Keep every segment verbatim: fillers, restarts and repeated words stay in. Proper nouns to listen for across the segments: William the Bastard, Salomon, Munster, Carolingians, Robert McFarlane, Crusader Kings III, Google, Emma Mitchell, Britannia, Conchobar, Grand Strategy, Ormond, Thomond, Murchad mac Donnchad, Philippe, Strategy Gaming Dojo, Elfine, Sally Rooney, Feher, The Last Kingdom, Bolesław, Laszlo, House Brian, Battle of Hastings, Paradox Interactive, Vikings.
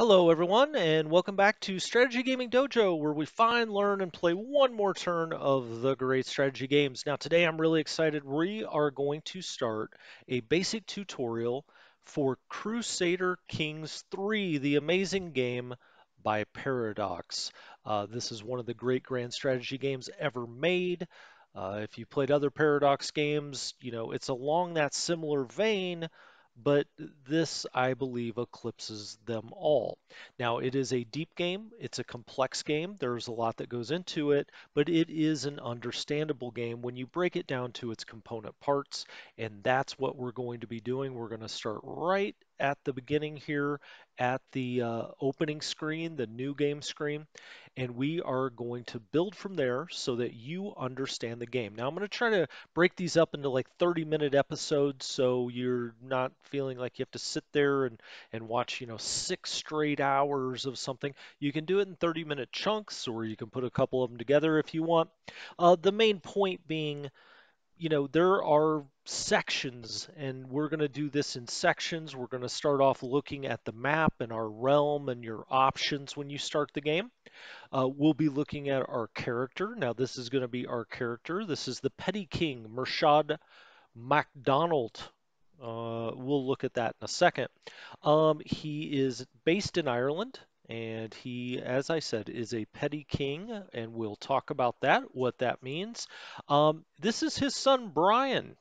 Hello everyone, and welcome back to Strategy Gaming Dojo, where we find, learn, and play one more turn of the great strategy games. Now today I'm really excited. We are going to start a basic tutorial for Crusader Kings three, the amazing game by Paradox. Uh, this is one of the great grand strategy games ever made. Uh, if you played other Paradox games, you know, it's along that similar vein, but this, I believe, eclipses them all. Now, it is a deep game. It's a complex game. There's a lot that goes into it, but it is an understandable game when you break it down to its component parts, and that's what we're going to be doing. We're going to start right at the beginning here at the uh, opening screen, the new game screen, and we are going to build from there so that you understand the game. Now I'm going to try to break these up into like thirty minute episodes so you're not feeling like you have to sit there and, and watch, you know, six straight hours of something. You can do it in thirty minute chunks, or you can put a couple of them together if you want. Uh, the main point being, you know, there are sections, and we're going to do this in sections. We're going to start off looking at the map and our realm and your options when you start the game. Uh, we'll be looking at our character. Now, this is going to be our character. This is the petty king, Murchad Mac Donnchad. Uh, we'll look at that in a second. Um, he is based in Ireland. And he, as I said, is a petty king, and we'll talk about that, what that means. Um, this is his son, Brian,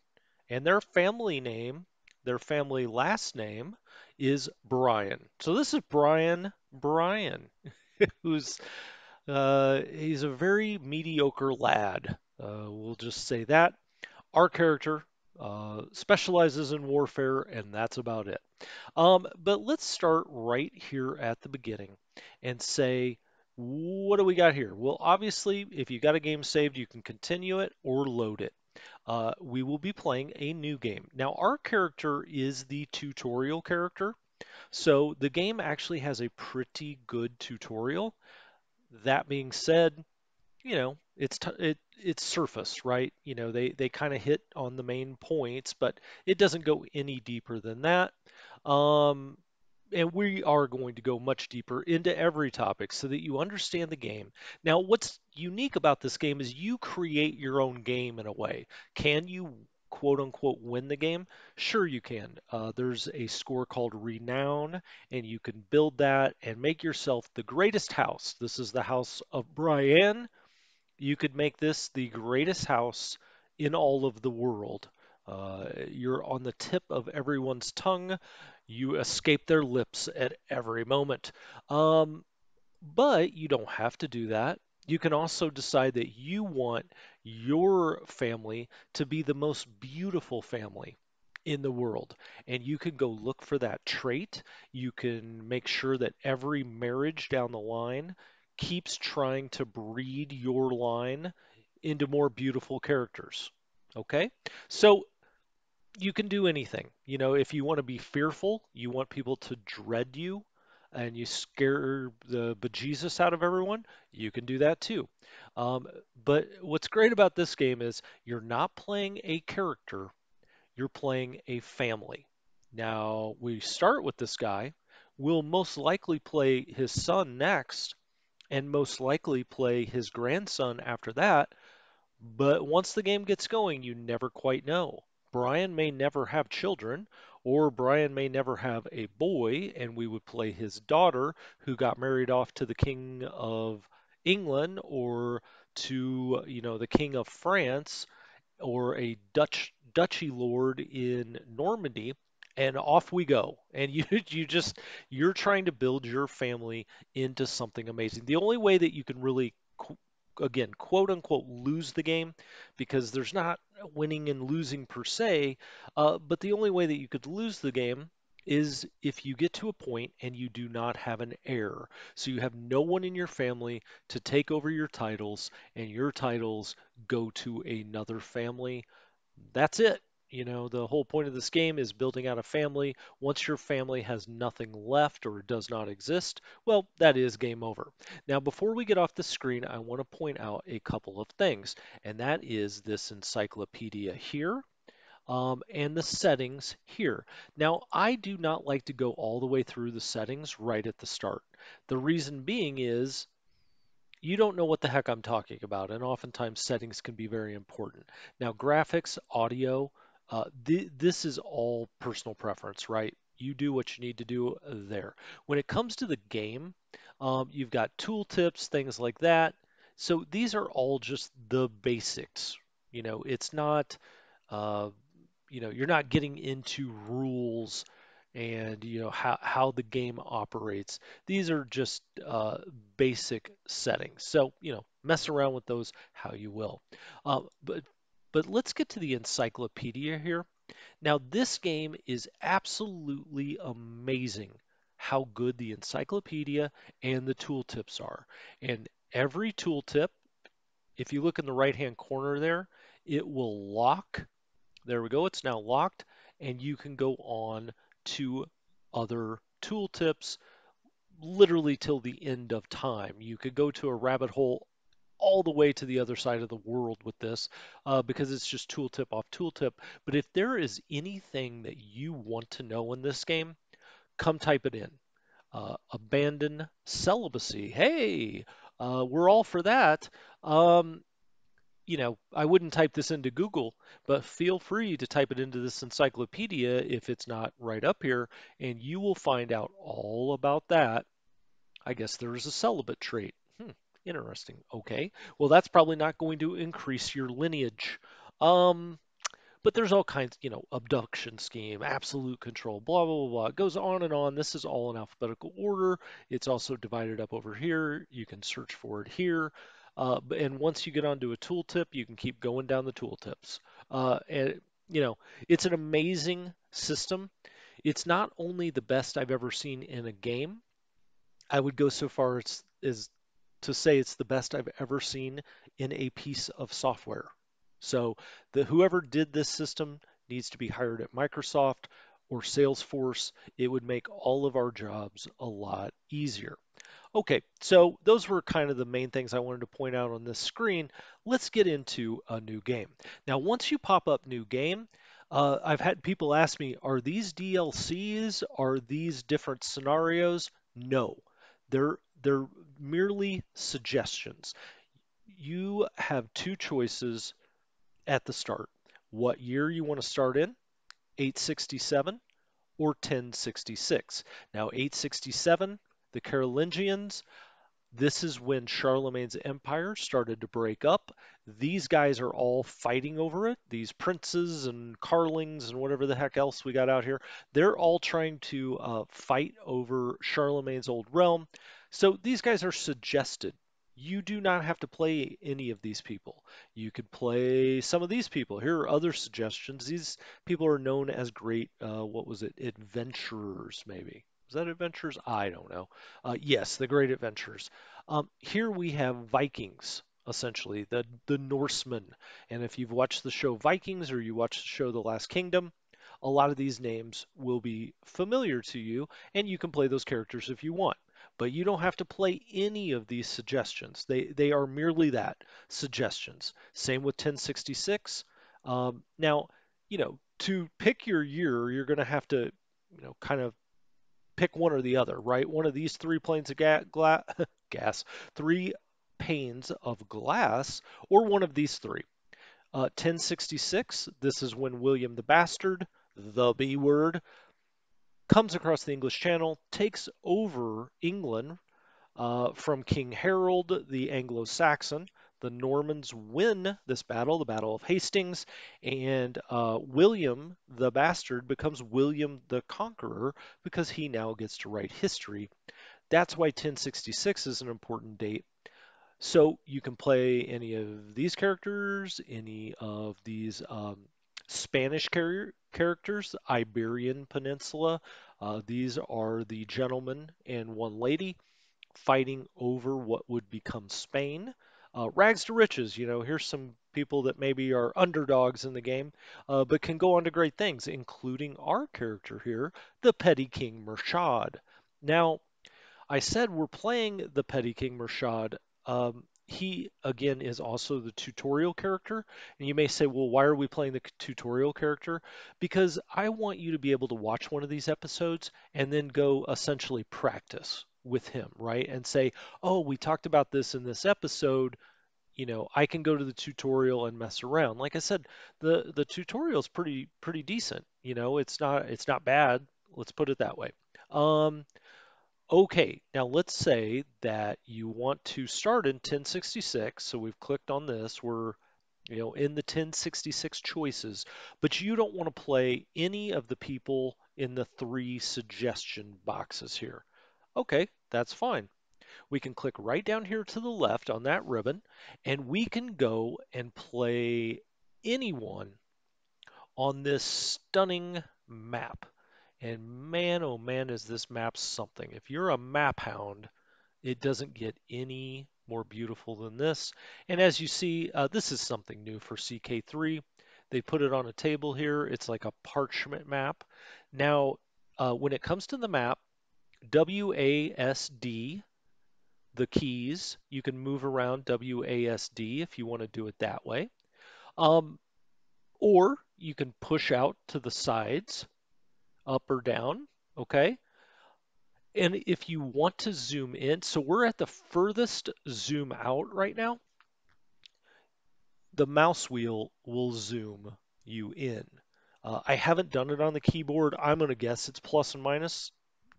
and their family name, their family last name is Brian. So this is Brian Brian, who's, uh, he's a very mediocre lad. Uh, we'll just say that. Our character uh, specializes in warfare, and that's about it. Um, but let's start right here at the beginning and say, what do we got here? Well, obviously, if you got a game saved, you can continue it or load it. Uh, we will be playing a new game. Now, our character is the tutorial character, so the game actually has a pretty good tutorial. That being said, you know, it's t it it's surface, right? You know, they they kind of hit on the main points, but it doesn't go any deeper than that. Um, and we are going to go much deeper into every topic so that you understand the game. Now, what's unique about this game is you create your own game in a way. Can you, quote unquote, win the game? Sure you can. Uh, there's a score called Renown, and you can build that and make yourself the greatest house. This is the House of Brian. You could make this the greatest house in all of the world. Uh, you're on the tip of everyone's tongue. You escape their lips at every moment. Um, but you don't have to do that. You can also decide that you want your family to be the most beautiful family in the world. And you can go look for that trait. You can make sure that every marriage down the line keeps trying to breed your line into more beautiful characters. Okay? So you can do anything. You know, if you want to be fearful, you want people to dread you, and you scare the bejesus out of everyone, you can do that too. Um, but what's great about this game is you're not playing a character, you're playing a family. Now, we start with this guy. We'll most likely play his son next, and most likely play his grandson after that. But once the game gets going, you never quite know. Brian may never have children, or Brian may never have a boy, and we would play his daughter, who got married off to the King of England, or to, you know, the King of France, or a Dutch duchy lord in Normandy, and off we go. And you you just you're trying to build your family into something amazing. The only way that you can really, again, quote unquote, lose the game, because there's not winning and losing per se, uh, but the only way that you could lose the game is if you get to a point and you do not have an heir. So you have no one in your family to take over your titles, and your titles go to another family. That's it. You know, the whole point of this game is building out a family. Once your family has nothing left or does not exist, well, that is game over. Now, before we get off the screen, I want to point out a couple of things, and that is this encyclopedia here. um, and the settings here. Now, I do not like to go all the way through the settings right at the start. The reason being is you don't know what the heck I'm talking about, and oftentimes settings can be very important. Now, graphics, audio, uh, th this is all personal preference, right? You do what you need to do there. When it comes to the game, um, you've got tooltips, things like that. So these are all just the basics. You know, it's not, uh, you know, you're not getting into rules and, you know, how, how the game operates. These are just uh, basic settings. So, you know, mess around with those how you will. Uh, but, but let's get to the encyclopedia here. Now, this game is absolutely amazing how good the encyclopedia and the tooltips are. And every tooltip, if you look in the right-hand corner there, it will lock. There we go. It's now locked. And you can go on to other tooltips literally till the end of time. You could go to a rabbit hole all the way to the other side of the world with this uh, because it's just tooltip off tooltip. But if there is anything that you want to know in this game, come type it in. Uh, abandon celibacy. Hey, uh, we're all for that. Um, you know, I wouldn't type this into Google, but feel free to type it into this encyclopedia if it's not right up here, and you will find out all about that. I guess there is a celibate trait. Hmm. Interesting. Okay. Well, that's probably not going to increase your lineage. Um, but there's all kinds, you know, abduction scheme, absolute control, blah, blah, blah, blah. It goes on and on. This is all in alphabetical order. It's also divided up over here. You can search for it here. Uh, and once you get onto a tooltip, you can keep going down the tooltips. Uh, and, you know, it's an amazing system. It's not only the best I've ever seen in a game. I would go so far as, as to say it's the best I've ever seen in a piece of software. So the, whoever did this system needs to be hired at Microsoft or Salesforce. It would make all of our jobs a lot easier. Okay, so those were kind of the main things I wanted to point out on this screen. Let's get into a new game. Now, once you pop up new game, uh, I've had people ask me, are these D L Cs? Are these different scenarios? No, they're They're merely suggestions. You have two choices at the start. What year you want to start in, eight sixty-seven or ten sixty-six. Now, eight sixty-seven, the Carolingians, this is when Charlemagne's empire started to break up. These guys are all fighting over it. These princes and carlings and whatever the heck else we got out here, they're all trying to uh, fight over Charlemagne's old realm. So these guys are suggested. You do not have to play any of these people. You could play some of these people. Here are other suggestions. These people are known as great, uh, what was it, adventurers maybe. Is that adventurers? I don't know. Uh, yes, the great adventurers. Um, here we have Vikings, essentially, the, the Norsemen. And if you've watched the show Vikings or you watch the show The Last Kingdom, a lot of these names will be familiar to you, and you can play those characters if you want. But you don't have to play any of these suggestions. They, they are merely that, suggestions. Same with ten sixty-six. Um, now, you know, to pick your year, you're going to have to, you know, kind of pick one or the other, right? One of these three planes of ga gla gas, three panes of glass, or one of these three. Uh, ten sixty-six, this is when William the Bastard, the B word, comes across the English Channel, takes over England uh, from King Harold, the Anglo-Saxon. The Normans win this battle, the Battle of Hastings, and uh, William the Bastard becomes William the Conqueror because he now gets to write history. That's why ten sixty-six is an important date. So you can play any of these characters, any of these um, Spanish characters. Characters, the Iberian Peninsula. Uh, these are the gentleman and one lady fighting over what would become Spain. Uh, rags to riches, you know, here's some people that maybe are underdogs in the game, uh, but can go on to great things, including our character here, the Petty King Murchad. Now, I said we're playing the Petty King Murchad. Um, he, again, is also the tutorial character. And you may say, well, why are we playing the tutorial character? Because I want you to be able to watch one of these episodes and then go essentially practice with him, right? And say, oh, we talked about this in this episode. You know, I can go to the tutorial and mess around. Like I said, the the tutorial is pretty pretty decent. You know, it's not it's not bad. Let's put it that way. Um, okay, now let's say that you want to start in ten sixty-six. So we've clicked on this. We're, you know, in the ten sixty-six choices, but you don't want to play any of the people in the three suggestion boxes here. Okay, that's fine. We can click right down here to the left on that ribbon, and we can go and play anyone on this stunning map. And man, oh man, is this map something. If you're a map hound, it doesn't get any more beautiful than this. And as you see, uh, this is something new for C K three. They put it on a table here. It's like a parchment map. Now, uh, when it comes to the map, W A S D, the keys, you can move around W A S D if you want to do it that way. Um, or you can push out to the sides, up or down, okay? And if you want to zoom in, so we're at the furthest zoom out right now, the mouse wheel will zoom you in. Uh, I haven't done it on the keyboard. I'm going to guess it's plus and minus.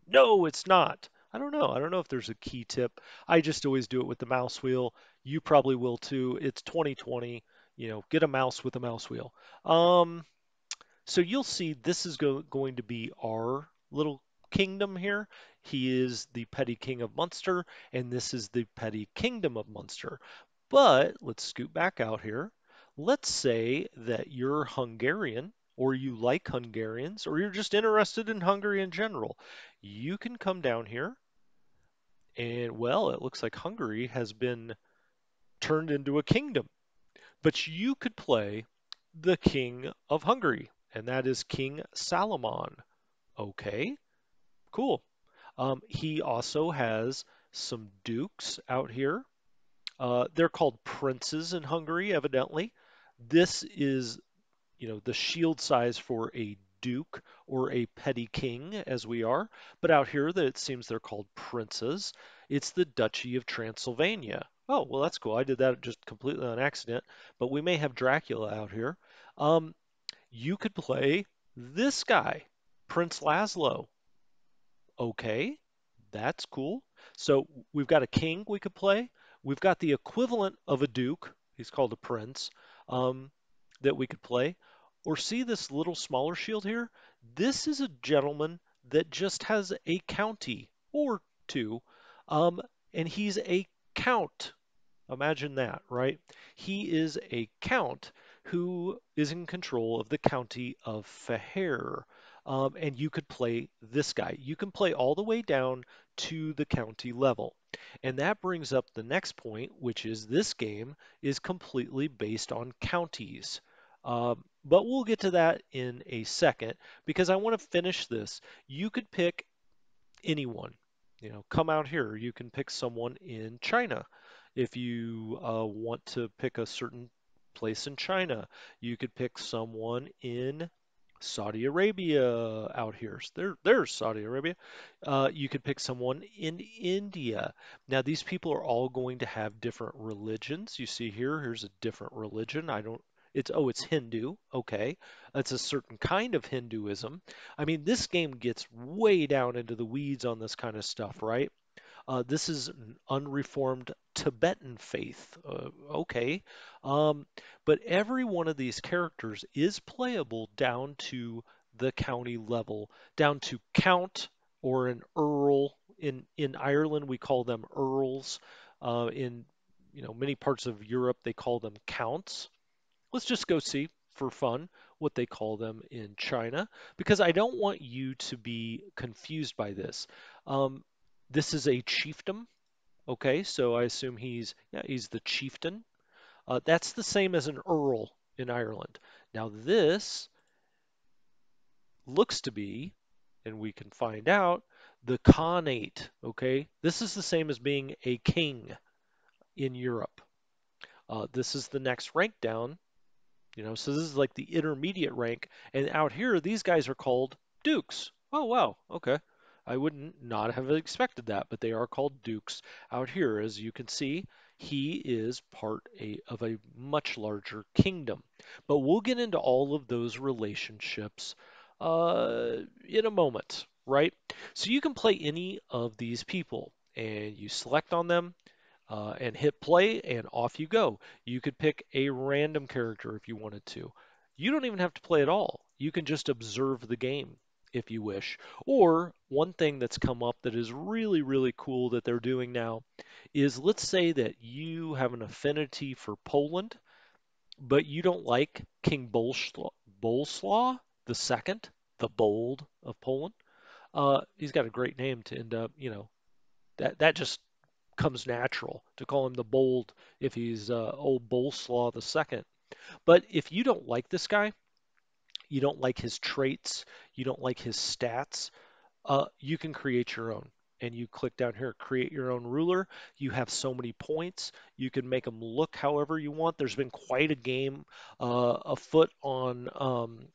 No, it's not. I don't know. I don't know if there's a key tip. I just always do it with the mouse wheel. You probably will too. It's twenty twenty. You know, get a mouse with a mouse wheel. Um, so you'll see this is go going to be our little kingdom here. He is the petty king of Munster, and this is the petty kingdom of Munster. But let's scoot back out here. Let's say that you're Hungarian, or you like Hungarians, or you're just interested in Hungary in general. You can come down here, and well, it looks like Hungary has been turned into a kingdom. But you could play the king of Hungary, and that is King Salomon. Okay, cool. Um, he also has some dukes out here. Uh, they're called princes in Hungary, evidently. This is, you know, the shield size for a duke or a petty king, as we are. But out here, that it seems they're called princes. It's the Duchy of Transylvania. Oh, well, that's cool. I did that just completely on accident. But we may have Dracula out here. Um, you could play this guy, Prince Laszlo. Okay, that's cool. So we've got a king we could play. We've got the equivalent of a duke. He's called a prince. Um, that we could play. Or see this little smaller shield here? This is a gentleman that just has a county or two, um, and he's a count. Imagine that, right? He is a count who is in control of the county of Feher, um, and you could play this guy. You can play all the way down to the county level. And that brings up the next point, which is this game is completely based on counties. Um, but we'll get to that in a second, because I want to finish this. You could pick anyone. You know, come out here. You can pick someone in China. If you uh, want to pick a certain place in China, you could pick someone in Saudi Arabia out here. There, there's Saudi Arabia. Uh, you could pick someone in India. Now, these people are all going to have different religions. You see here, here's a different religion. I don't It's, oh, it's Hindu. Okay. That's a certain kind of Hinduism. I mean, this game gets way down into the weeds on this kind of stuff, right? Uh, this is an unreformed Tibetan faith. Uh, okay. Um, but every one of these characters is playable down to the county level, down to count or an earl. In, in Ireland, we call them earls. Uh, in, you know, many parts of Europe, they call them counts. Let's just go see, for fun, what they call them in China, because I don't want you to be confused by this. Um, this is a chiefdom, okay? So I assume he's, yeah, he's the chieftain. Uh, that's the same as an earl in Ireland. Now this looks to be, and we can find out, the khanate, okay? This is the same as being a king. in Europe. Uh, this is the next rank down, you know, so this is like the intermediate rank. And out here, these guys are called dukes. Oh, wow. Okay. I wouldn't not have expected that, but they are called dukes out here. As you can see, he is part a, of a much larger kingdom. But we'll get into all of those relationships uh, in a moment, right? So you can play any of these people, and you select on them. Uh, and hit play, and off you go. You could pick a random character if you wanted to. You don't even have to play at all. You can just observe the game if you wish. Or one thing that's come up that is really, really cool that they're doing now is, let's say that you have an affinity for Poland, but you don't like King Bolesław the Second, the Bold of Poland. Uh, he's got a great name to end up, you know, that, that just... comes natural to call him the Bold if he's uh, old Bolesław the Second. But if you don't like this guy, you don't like his traits, you don't like his stats, uh, you can create your own. And you click down here, create your own ruler. You have so many points. You can make them look however you want. There's been quite a game uh, afoot on um,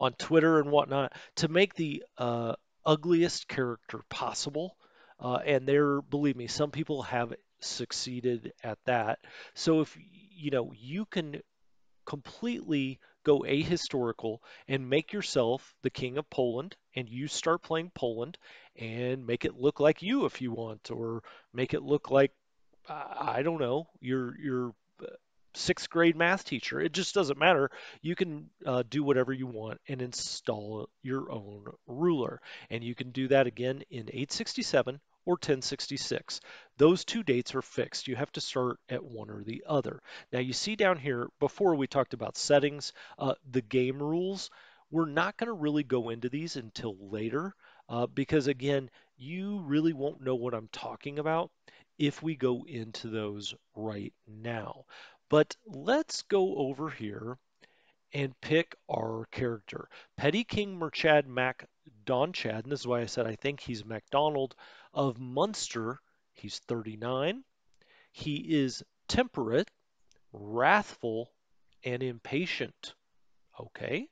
on Twitter and whatnot to make the uh, ugliest character possible. Uh, and there, believe me, some people have succeeded at that. So if, you know, you can completely go ahistorical and make yourself the king of Poland, and you start playing Poland and make it look like you if you want, or make it look like, I don't know, your, your sixth grade math teacher. It just doesn't matter. You can uh, do whatever you want and install your own ruler. And you can do that again in eight sixty-seven or ten sixty-six. Those two dates are fixed. You have to start at one or the other. Now you see down here, before we talked about settings, uh, the game rules. We're not going to really go into these until later uh, because again, you really won't know what I'm talking about if we go into those right now. But let's go over here and pick our character. Petty King Murchad Mac Donnchad, and this is why I said I think he's MacDonald, of Munster. He's thirty-nine. He is temperate, wrathful, and impatient. Okay,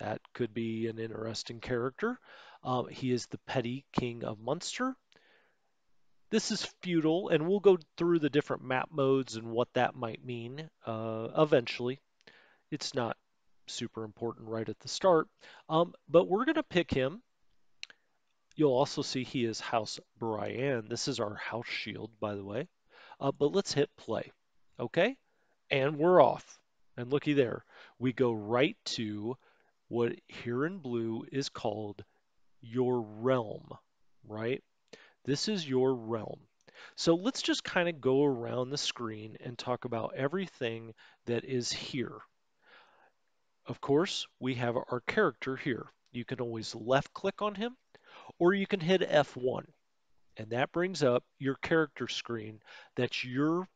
that could be an interesting character. Um, he is the Petty King of Munster. This is feudal, and we'll go through the different map modes and what that might mean uh, eventually. It's not super important right at the start, um, but we're going to pick him. You'll also see he is House Brian. This is our house shield, by the way. Uh, but let's hit play, okay? And we're off. And looky there. We go right to what here in blue is called your realm, right? This is your realm. So let's just kind of go around the screen and talk about everything that is here. Of course, we have our character here. You can always left click on him, or you can hit F one. And that brings up your character screen that you're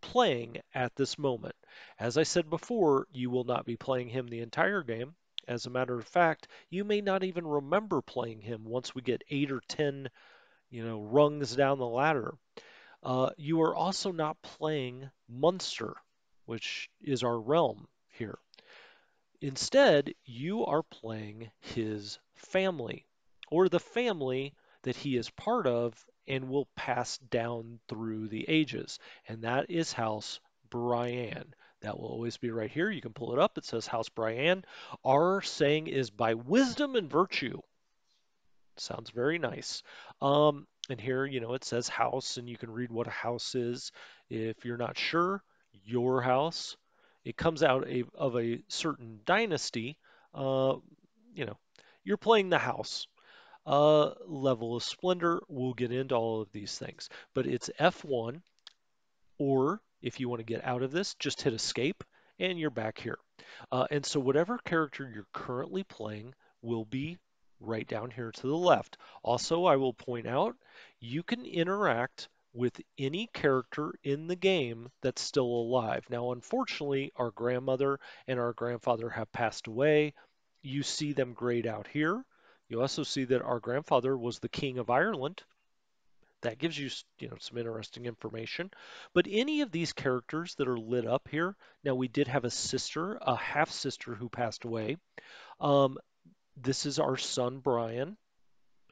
playing at this moment. As I said before, you will not be playing him the entire game. As a matter of fact, you may not even remember playing him once we get eight or ten you know, rungs down the ladder. Uh, you are also not playing Munster, which is our realm here. Instead, you are playing his family, or the family that he is part of and will pass down through the ages, and that is House Brian. That will always be right here. You can pull it up. It says House Brian. Our saying is by wisdom and virtue. Sounds very nice. Um, and here, you know, it says house, and you can read what a house is. If you're not sure, your house. It comes out a, of a certain dynasty. Uh, you know, you're playing the house. Uh, level of splendor, we'll get into all of these things. But it's F one, or if you want to get out of this, just hit escape, and you're back here. Uh, and so whatever character you're currently playing will be right down here to the left. Also, I will point out, you can interact with any character in the game that's still alive. Now, unfortunately, our grandmother and our grandfather have passed away. You see them grayed out here. You also see that our grandfather was the King of Ireland. that gives you, you know, some interesting information. But any of these characters that are lit up here, now we did have a sister, a half-sister who passed away. Um, this is our son, Brian.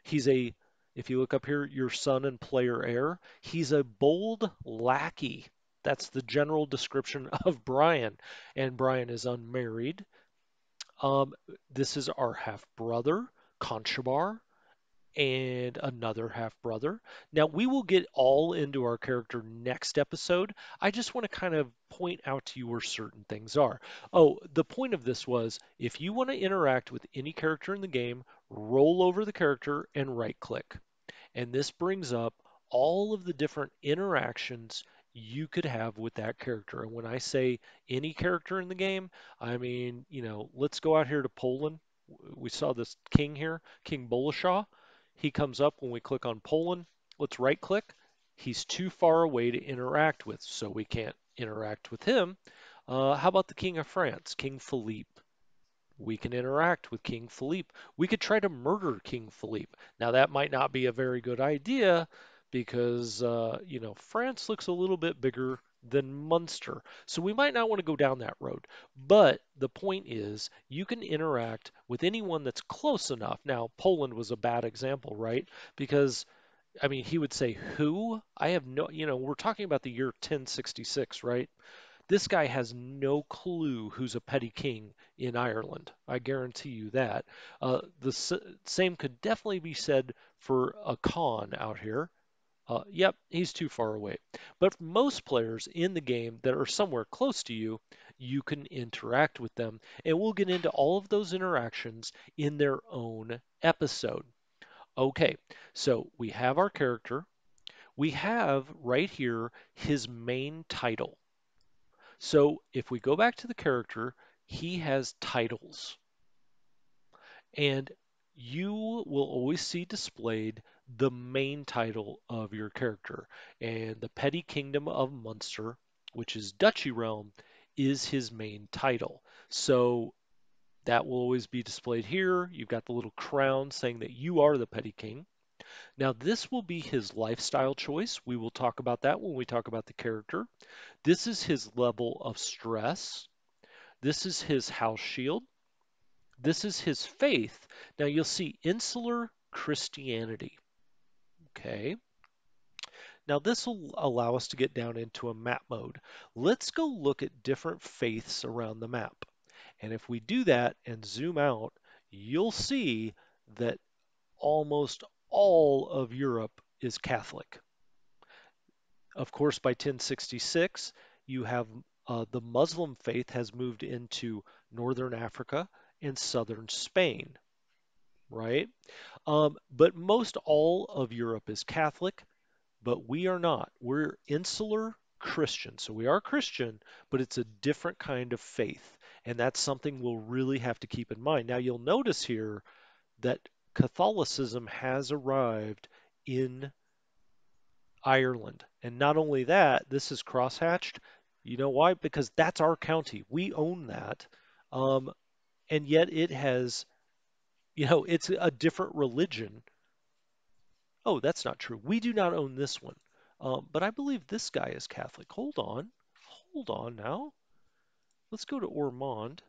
He's a, if you look up here, your son and player heir. He's a bold lackey. That's the general description of Brian. And Brian is unmarried. Um, this is our half-brother, Conchobar, and another half-brother. Now, we will get all into our character next episode. I just want to kind of point out to you where certain things are. Oh, the point of this was, if you want to interact with any character in the game, roll over the character and right-click. And this brings up all of the different interactions you could have with that character. And when I say any character in the game, I mean, you know, let's go out here to Poland. We saw this king here, King Bolesław. He comes up when we click on Poland. Let's right click. He's too far away to interact with, so we can't interact with him. Uh, how about the King of France, King Philippe? We can interact with King Philippe. We could try to murder King Philippe. Now that might not be a very good idea, because, uh, you know, France looks a little bit bigger than Munster. So we might not want to go down that road. But the point is, you can interact with anyone that's close enough. Now, Poland was a bad example, right? Because, I mean, he would say, who? I have no, you know, we're talking about the year ten sixty-six, right? This guy has no clue who's a petty king in Ireland. I guarantee you that. Uh, the s same could definitely be said for a con out here. Uh, yep, he's too far away. But for most players in the game that are somewhere close to you, you can interact with them. And we'll get into all of those interactions in their own episode. Okay, so we have our character. We have right here his main title. So if we go back to the character, he has titles. And you will always see displayed the main title of your character, and the petty kingdom of Munster, which is Duchy Realm, is his main title. So that will always be displayed here. You've got the little crown saying that you are the petty king. Now this will be his lifestyle choice. We will talk about that when we talk about the character. This is his level of stress. This is his house shield. This is his faith. Now you'll see Insular Christianity. Okay, now this will allow us to get down into a map mode. Let's go look at different faiths around the map. And if we do that and zoom out, you'll see that almost all of Europe is Catholic. Of course, by ten sixty-six, you have uh, the Muslim faith has moved into northern Africa and southern Spain. Right? Um, but most all of Europe is Catholic, but we are not. We're insular Christian. So we are Christian, but it's a different kind of faith. And that's something we'll really have to keep in mind. Now you'll notice here that Catholicism has arrived in Ireland. And not only that, this is crosshatched. You know why? Because that's our county. We own that. Um, and yet it has... You know, it's a different religion. Oh, that's not true. We do not own this one. Um, but I believe this guy is Catholic. Hold on. Hold on now. Let's go to Ormond.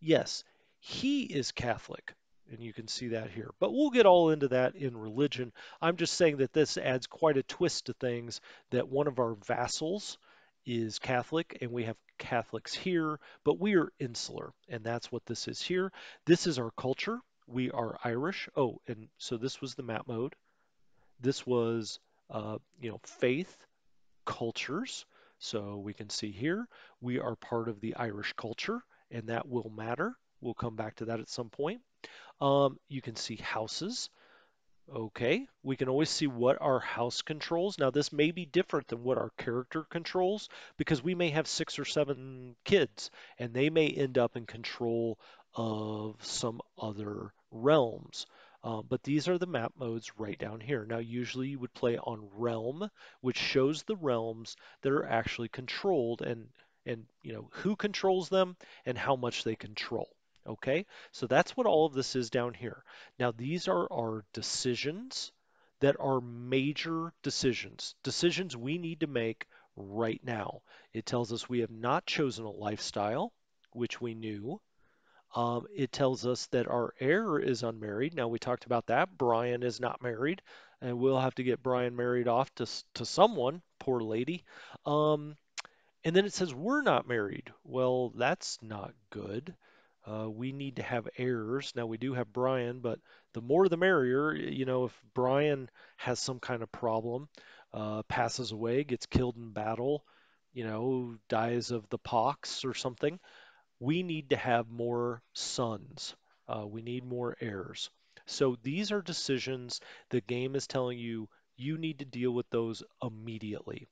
Yes, he is Catholic. And you can see that here. But we'll get all into that in religion. I'm just saying that this adds quite a twist to things, that one of our vassals is Catholic, and we have Catholics here, but we are insular. And that's what this is here. This is our culture. We are Irish. Oh, and so this was the map mode. This was, uh, you know, faith, cultures. So we can see here, we are part of the Irish culture, and that will matter. We'll come back to that at some point. Um, you can see houses. Okay, we can always see what our house controls. Now this may be different than what our character controls, because we may have six or seven kids, and they may end up in control of some other realms. Uh, but these are the map modes right down here. Now usually you would play on realm, which shows the realms that are actually controlled, and and you know who controls them and how much they control. Okay, so that's what all of this is down here. Now these are our decisions. that are major decisions, decisions we need to make right now. It tells us we have not chosen a lifestyle, which we knew. Um, it tells us that our heir is unmarried. Now, we talked about that. Brian is not married, and we'll have to get Brian married off to, to someone, poor lady. Um, and then it says we're not married. Well, that's not good. Uh, we need to have heirs. Now, we do have Brian, but the more the merrier. You know, if Brian has some kind of problem, uh, passes away, gets killed in battle, you know, dies of the pox or something, we need to have more sons. Uh, we need more heirs. So these are decisions the game is telling you, you need to deal with those immediately.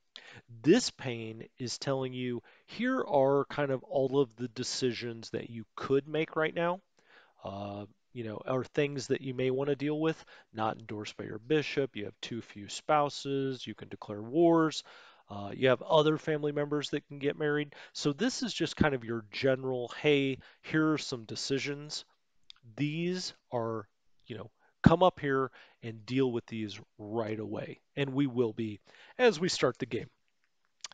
This pane is telling you, here are kind of all of the decisions that you could make right now, uh, you know, or things that you may want to deal with, not endorsed by your bishop, you have too few spouses, you can declare wars, Uh, you have other family members that can get married. So this is just kind of your general, hey, here are some decisions. These are, you know, come up here and deal with these right away. And we will be as we start the game.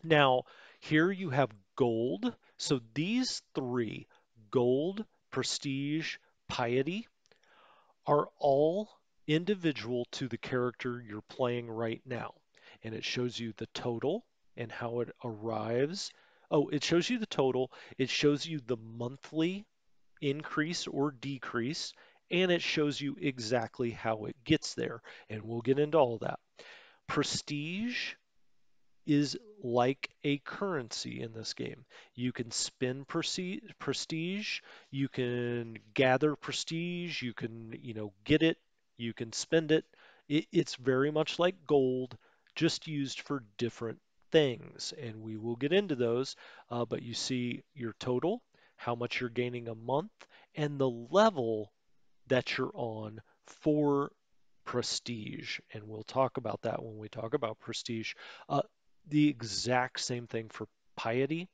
Now, here you have gold. So these three, gold, prestige, piety, are all individual to the character you're playing right now. And it shows you the total and how it arrives. Oh, it shows you the total. It shows you the monthly increase or decrease, and it shows you exactly how it gets there. And we'll get into all that. Prestige is like a currency in this game. You can spend prestige, you can gather prestige, you can, you know, get it, you can spend it. it it's very much like gold, just used for different things, and we will get into those, uh, but you see your total, how much you're gaining a month, and the level that you're on for prestige, and we'll talk about that when we talk about prestige. Uh, the exact same thing for piety.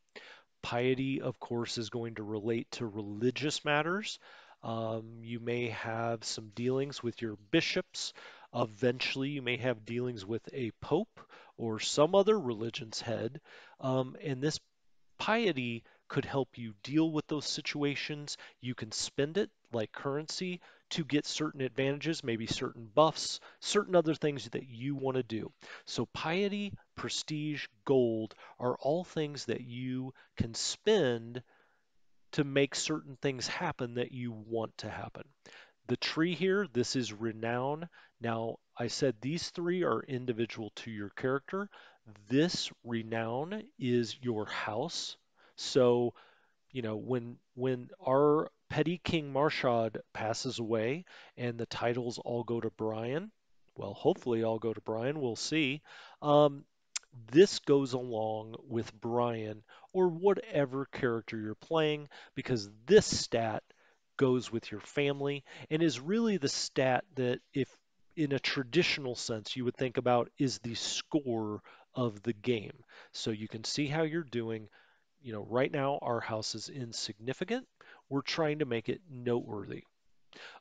Piety, of course, is going to relate to religious matters. Um, you may have some dealings with your bishops. Eventually, you may have dealings with a pope or some other religion's head, um, and this piety could help you deal with those situations. You can spend it like currency to get certain advantages, maybe certain buffs, certain other things that you want to do. So piety, prestige, gold are all things that you can spend to make certain things happen that you want to happen. The tree here, this is renown. Now, I said these three are individual to your character. This renown is your house. So, you know, when when our petty king Murchad passes away and the titles all go to Brian, well, hopefully all go to Brian, we'll see. Um, this goes along with Brian or whatever character you're playing, because this stat goes with your family and is really the stat that, if in a traditional sense, you would think about is the score of the game. So you can see how you're doing. You know, right now our house is insignificant. We're trying to make it noteworthy.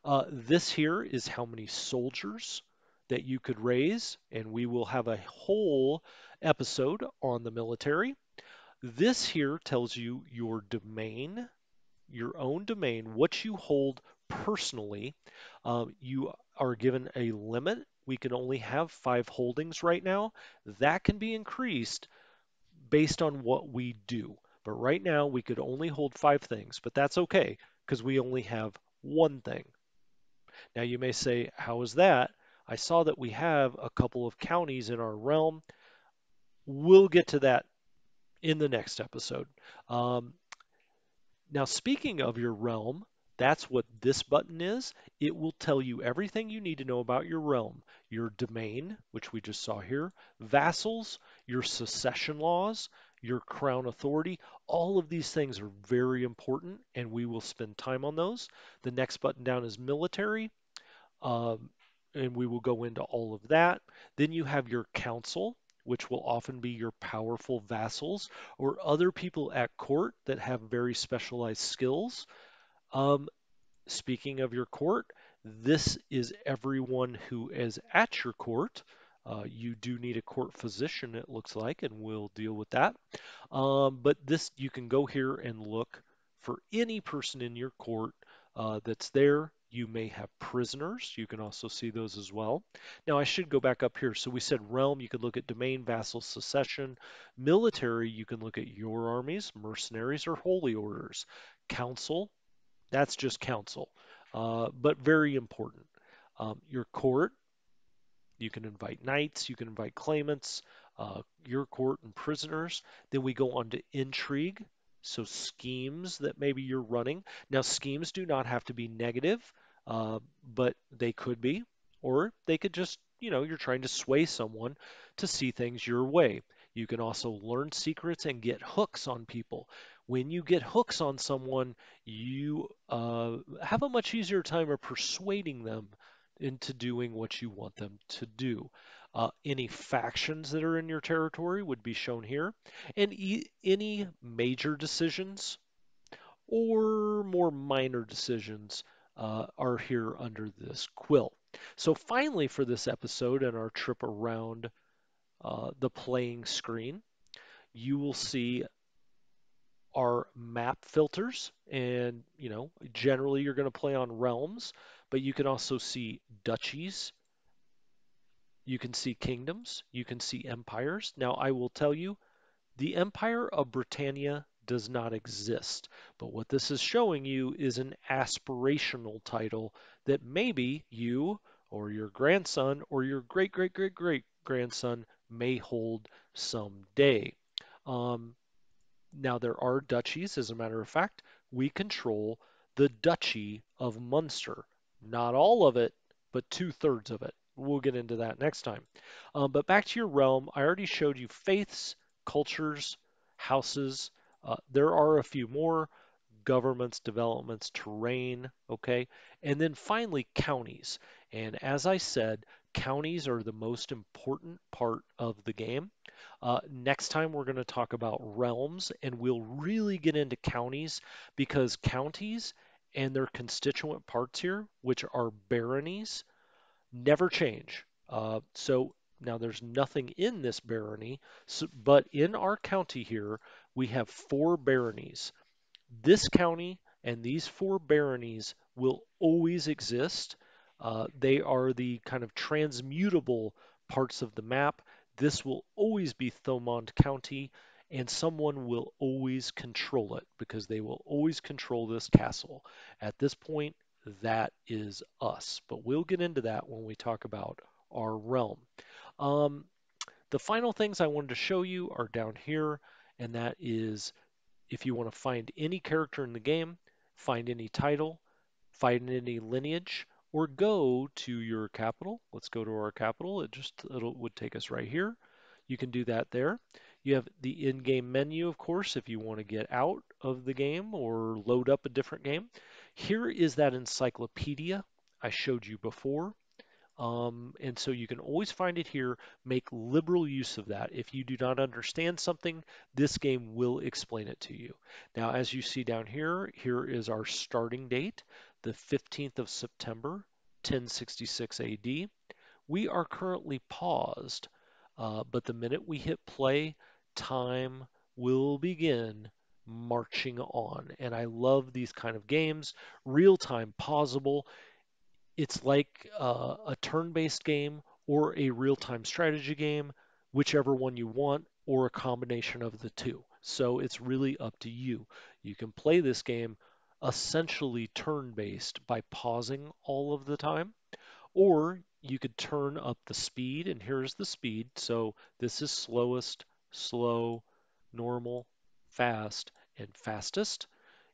Uh, this here is how many soldiers that you could raise, and we will have a whole episode on the military. This here tells you your domain, your own domain, what you hold personally. Uh, you are given a limit. We can only have five holdings right now. That can be increased based on what we do. But right now we could only hold five things, but that's okay because we only have one thing. Now you may say, how is that? I saw that we have a couple of counties in our realm. We'll get to that in the next episode. Um, Now, speaking of your realm, that's what this button is. It will tell you everything you need to know about your realm, your domain, which we just saw here, vassals, your succession laws, your crown authority. All of these things are very important, and we will spend time on those. The next button down is military, um, and we will go into all of that. Then you have your council, which will often be your powerful vassals or other people at court that have very specialized skills. Um, speaking of your court, This is everyone who is at your court. Uh, you do need a court physician, it looks like, and we'll deal with that. Um, but this, you can go here and look for any person in your court uh, that's there. You may have prisoners. You can also see those as well. Now, I should go back up here. So we said realm, you could look at domain, vassal, succession. Military, you can look at your armies, mercenaries, or holy orders. Council, that's just council, uh, but very important. Um, your court, you can invite knights, you can invite claimants, uh, your court and prisoners. Then we go on to intrigue. So schemes that maybe you're running. Now, schemes do not have to be negative, uh, but they could be, or they could just, you know, you're trying to sway someone to see things your way. You can also learn secrets and get hooks on people. When you get hooks on someone, you uh, have a much easier time of persuading them into doing what you want them to do. Uh, any factions that are in your territory would be shown here, and e any major decisions or more minor decisions uh, are here under this quill. So finally, for this episode and our trip around uh, the playing screen, you will see our map filters, and you know, generally you're going to play on realms, but you can also see duchies. You can see kingdoms, you can see empires. Now, I will tell you, the Empire of Britannia does not exist, but what this is showing you is an aspirational title that maybe you or your grandson or your great-great-great-great-grandson may hold someday. Um, now, there are duchies. As a matter of fact, we control the Duchy of Munster. Not all of it, but two-thirds of it. We'll get into that next time. Um, but back to your realm, I already showed you faiths, cultures, houses. Uh, there are a few more: governments, developments, terrain, okay? And then finally, counties. And as I said, counties are the most important part of the game. Uh, next time, we're going to talk about realms, and we'll really get into counties, because counties and their constituent parts here, which are baronies, never change. Uh, so now there's nothing in this barony, so, but in our county here, we have four baronies. This county and these four baronies will always exist. Uh, they are the kind of transmutable parts of the map. This will always be Thomond County, and someone will always control it, because they will always control this castle. At this point, that is us, but we'll get into that when we talk about our realm. Um, the final things I wanted to show you are down here, and that is, if you want to find any character in the game, find any title, find any lineage, or go to your capital. Let's go to our capital. It just it'll, would take us right here. You can do that there. You have the in-game menu, of course, if you want to get out of the game or load up a different game. Here is that encyclopedia I showed you before, um, and so you can always find it here. Make liberal use of that. If you do not understand something, this game will explain it to you. Now, as you see down here, here is our starting date, the fifteenth of September, ten sixty-six A D. We are currently paused, uh, but the minute we hit play, time will begin marching on. And I love these kind of games, real-time, pausable. It's like uh, a turn-based game or a real-time strategy game, whichever one you want, or a combination of the two. So it's really up to you. You can play this game essentially turn-based by pausing all of the time, or you could turn up the speed, and here's the speed. So this is slowest, slow, normal, fast, and fastest.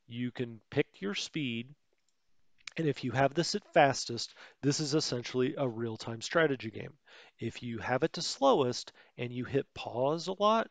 You can pick your speed, and if you have this at fastest, this is essentially a real-time strategy game. If you have it to slowest and you hit pause a lot,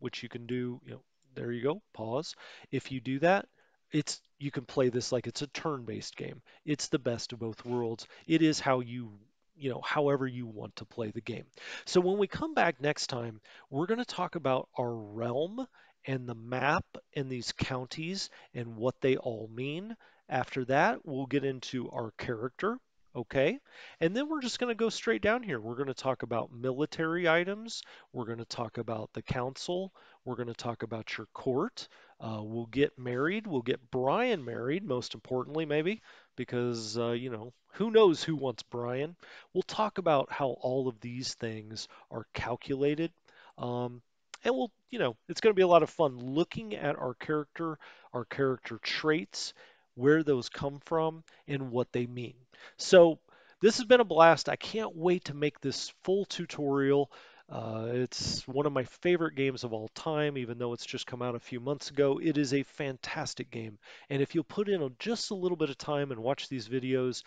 which you can do, you know, there you go, pause. If you do that, it's you can play this like it's a turn-based game. It's the best of both worlds. It is how you you know, however you want to play the game. So when we come back next time, we're going to talk about our realm and the map and these counties and what they all mean. After that, we'll get into our character, Okay, and then we're just going to go straight down here. We're going to talk about military items. We're going to talk about the council. We're going to talk about your court. Uh, we'll get married. We'll get Brian married, most importantly, maybe, because, uh, you know, who knows who wants Brian. We'll talk about how all of these things are calculated. Um, and we'll, you know, it's going to be a lot of fun looking at our character, our character traits, where those come from, and what they mean. So this has been a blast. I can't wait to make this full tutorial. Uh, it's one of my favorite games of all time, even though it's just come out a few months ago. It is a fantastic game. And if you'll put in just a little bit of time and watch these videos,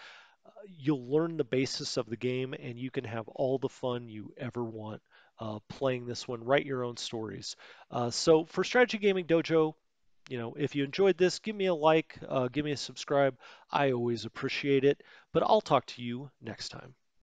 uh, you'll learn the basis of the game, and you can have all the fun you ever want uh, playing this one. Write your own stories. Uh, so for Strategy Gaming Dojo, you know, if you enjoyed this, give me a like, uh, give me a subscribe. I always appreciate it, but I'll talk to you next time.